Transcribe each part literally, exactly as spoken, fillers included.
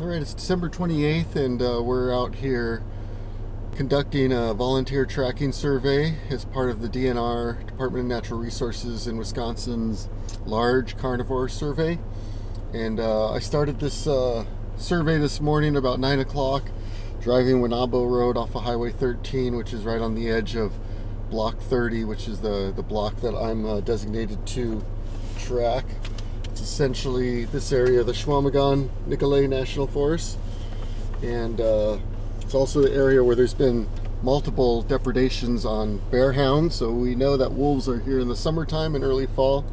All right, it's December twenty-eighth, and uh, we're out here conducting a volunteer tracking survey as part of the D N R, Department of Natural Resources in Wisconsin's large carnivore survey. And uh, I started this uh, survey this morning about nine o'clock, driving Winabo Road off of Highway thirteen, which is right on the edge of Block thirty, which is the, the block that I'm uh, designated to track. It's essentially this area, the Schwamagon-Nicolet National Forest, and uh, it's also the area where there's been multiple depredations on bear hounds. So we know that wolves are here in the summertime and early fall,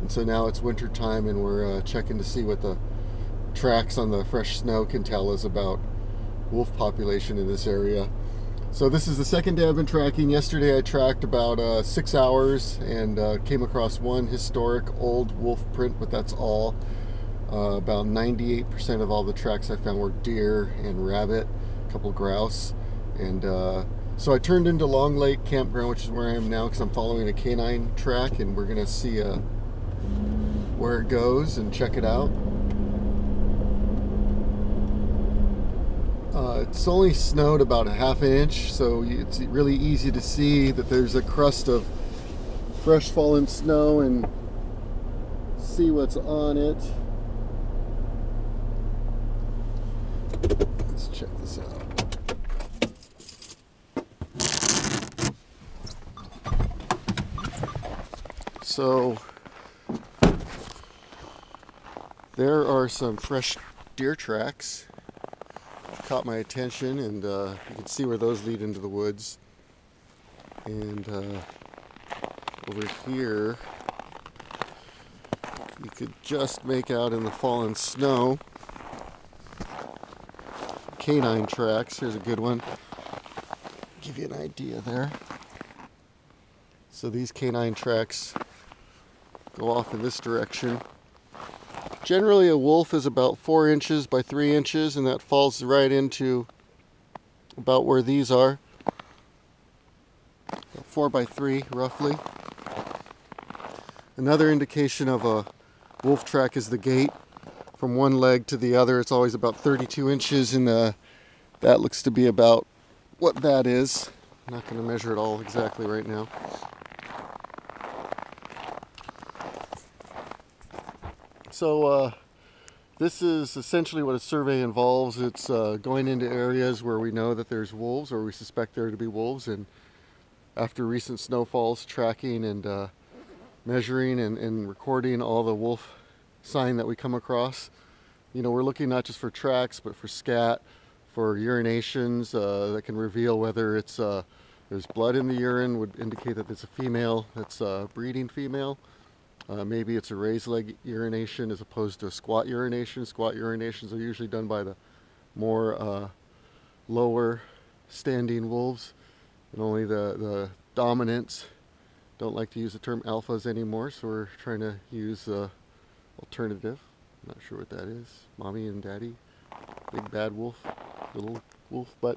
and so now it's winter time, and we're uh, checking to see what the tracks on the fresh snow can tell us about wolf population in this area. So this is the second day I've been tracking. Yesterday I tracked about uh, six hours and uh, came across one historic old wolf print, but that's all. Uh, about ninety-eight percent of all the tracks I found were deer and rabbit, a couple grouse. And uh, so I turned into Long Lake Campground, which is where I am now, because I'm following a canine track, and we're going to see uh, where it goes and check it out. Uh, it's only snowed about a half an inch, so it's really easy to see that there's a crust of fresh fallen snow and see what's on it. Let's check this out. So there are some fresh deer tracks. Caught my attention, and uh, you can see where those lead into the woods. And uh, over here you could just make out in the fallen snow canine tracks. Here's a good one, give you an idea there. So these canine tracks go off in this direction. Generally, a wolf is about four inches by three inches, and that falls right into about where these are. About four by three, roughly. Another indication of a wolf track is the gait from one leg to the other. It's always about thirty-two inches, and uh, that looks to be about what that is. I'm not going to measure it all exactly right now. So uh, this is essentially what a survey involves. It's uh, going into areas where we know that there's wolves, or we suspect there to be wolves, and after recent snowfalls, tracking and uh, measuring and, and recording all the wolf sign that we come across. You know, we're looking not just for tracks, but for scat, for urinations uh, that can reveal whether it's uh, there's blood in the urine, would indicate that it's a female, that's a breeding female. Uh, maybe it's a raised leg urination as opposed to a squat urination. Squat urinations are usually done by the more uh, lower standing wolves, and only the, the dominants don't like to use the term alphas anymore, so we're trying to use the uh, alternative. I'm not sure what that is. Mommy and daddy, big bad wolf, little wolf, but